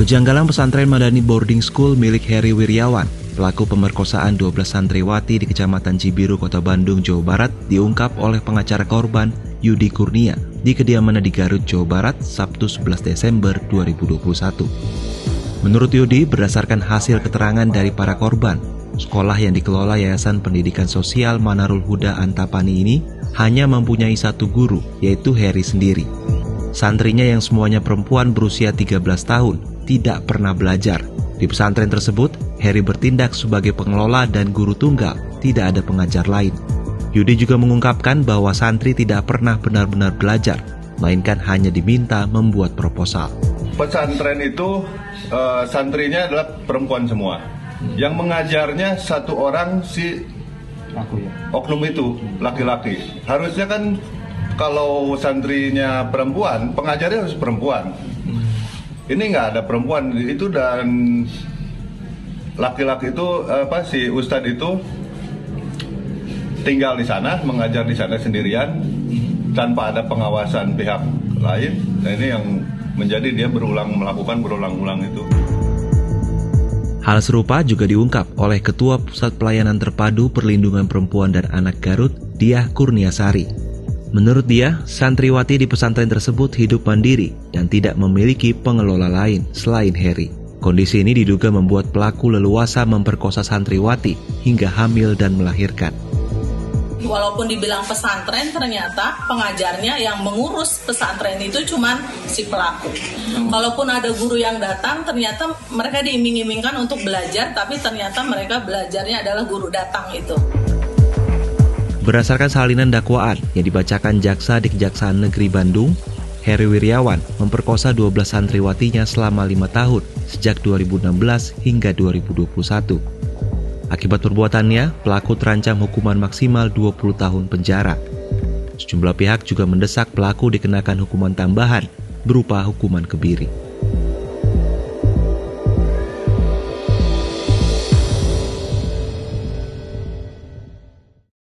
Kejanggalan pesantren Madani Boarding School milik Herry Wiryawan, pelaku pemerkosaan 12 santriwati di Kecamatan Cibiru, Kota Bandung, Jawa Barat, diungkap oleh pengacara korban Yudi Kurnia di kediamannya di Garut, Jawa Barat, Sabtu 11 Desember 2021. Menurut Yudi, berdasarkan hasil keterangan dari para korban, sekolah yang dikelola Yayasan Pendidikan Sosial Manarul Huda Antapani ini hanya mempunyai satu guru, yaitu Herry sendiri. Santrinya yang semuanya perempuan berusia 13 tahun, tidak pernah belajar. Di pesantren tersebut, Herry bertindak sebagai pengelola dan guru tunggal, tidak ada pengajar lain. Yudi juga mengungkapkan bahwa santri tidak pernah benar-benar belajar, melainkan hanya diminta membuat proposal. Pesantren itu santrinya adalah perempuan semua. Yang mengajarnya satu orang si oknum itu, laki-laki. Harusnya kan kalau santrinya perempuan, pengajarnya harus perempuan. Ini nggak ada perempuan itu, dan laki-laki itu si ustadz itu tinggal di sana, mengajar di sana sendirian tanpa ada pengawasan pihak lain. Nah, ini yang menjadi dia berulang-ulang itu. Hal serupa juga diungkap oleh Ketua Pusat Pelayanan Terpadu Perlindungan Perempuan dan Anak Garut, Diah Kurniasari. Menurut dia, santriwati di pesantren tersebut hidup mandiri dan tidak memiliki pengelola lain selain Herry. Kondisi ini diduga membuat pelaku leluasa memperkosa santriwati hingga hamil dan melahirkan. Walaupun dibilang pesantren, ternyata pengajarnya yang mengurus pesantren itu cuman si pelaku. Kalaupun ada guru yang datang, ternyata mereka diiming-imingkan untuk belajar, tapi ternyata mereka belajarnya adalah guru datang itu. Berdasarkan salinan dakwaan yang dibacakan jaksa di Kejaksaan Negeri Bandung, Herry Wiryawan memperkosa 12 santriwatinya selama 5 tahun sejak 2016 hingga 2021. Akibat perbuatannya, pelaku terancam hukuman maksimal 20 tahun penjara. Sejumlah pihak juga mendesak pelaku dikenakan hukuman tambahan berupa hukuman kebiri.